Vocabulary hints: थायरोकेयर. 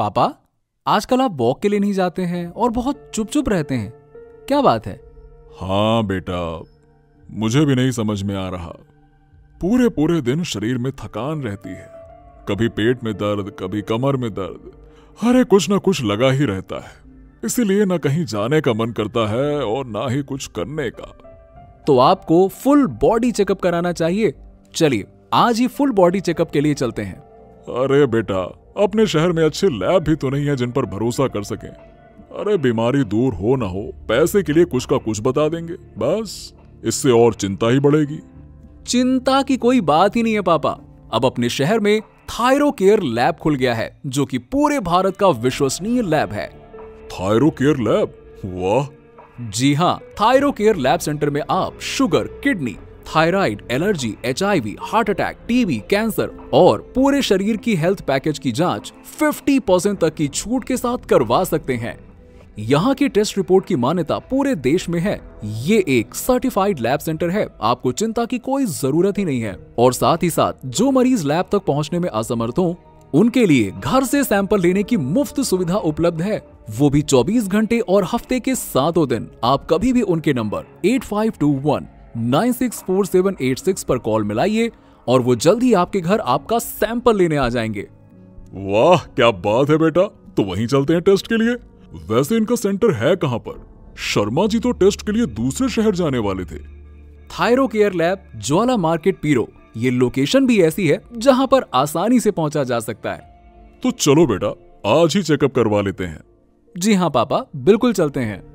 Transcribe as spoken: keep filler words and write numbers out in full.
पापा, आजकल आप वॉक के लिए नहीं जाते हैं और बहुत चुप चुप रहते हैं, क्या बात है? हाँ बेटा, मुझे भी नहीं समझ में आ रहा। पूरे पूरे दिन शरीर में थकान रहती है, कभी पेट में दर्द, कभी कमर में दर्द, अरे कुछ ना कुछ लगा ही रहता है। इसीलिए ना कहीं जाने का मन करता है और ना ही कुछ करने का। तो आपको फुल बॉडी चेकअप कराना चाहिए। चलिए आज ही फुल बॉडी चेकअप के लिए चलते हैं। अरे बेटा, अपने शहर में अच्छे लैब भी तो नहीं है जिन पर भरोसा कर सके। अरे बीमारी दूर हो ना हो, पैसे के लिए कुछ का कुछ बता देंगे, बस इससे और चिंता ही बढ़ेगी। चिंता की कोई बात ही नहीं है पापा, अब अपने शहर में थायरोकेयर लैब खुल गया है जो कि पूरे भारत का विश्वसनीय लैब है। थायरोकेयर लैब, वाह। जी हाँ, थायरोकेयर लैब सेंटर में आप sugar, kidney, thyroid, allergy, H I V, heart attack, T B, cancer और पूरे शरीर की हेल्थ पैकेज की जांच पचास परसेंट तक की छूट के साथ करवा सकते हैं। यहाँ की टेस्ट रिपोर्ट की मान्यता पूरे देश में है। ये एक सर्टिफाइड लैब सेंटर है, आपको चिंता की कोई जरूरत ही नहीं है। और साथ ही साथ जो मरीज लैब तक पहुँचने में असमर्थ हो, उनके लिए घर से सैंपल लेने की मुफ्त सुविधा उपलब्ध है, वो भी चौबीस घंटे और हफ्ते के सातों दिन। आप कभी भी उनके number eight five two one nine six four seven eight six पर कॉल मिलाइए और वो जल्द ही आपके घर आपका सैंपल लेने आ जाएंगे। वाह, क्या बात है बेटा, तो वहीं चलते हैं टेस्ट के लिए। वैसे इनका सेंटर है कहां पर? शर्मा जी तो टेस्ट के लिए दूसरे शहर जाने वाले थे। थायरोकेयर लैब, ज्वाला मार्केट, पीरो, ये लोकेशन भी ऐसी है जहां पर आसानी से पहुंचा जा सकता है। तो चलो बेटा, आज ही चेकअप करवा लेते हैं। जी हाँ पापा, बिल्कुल चलते हैं।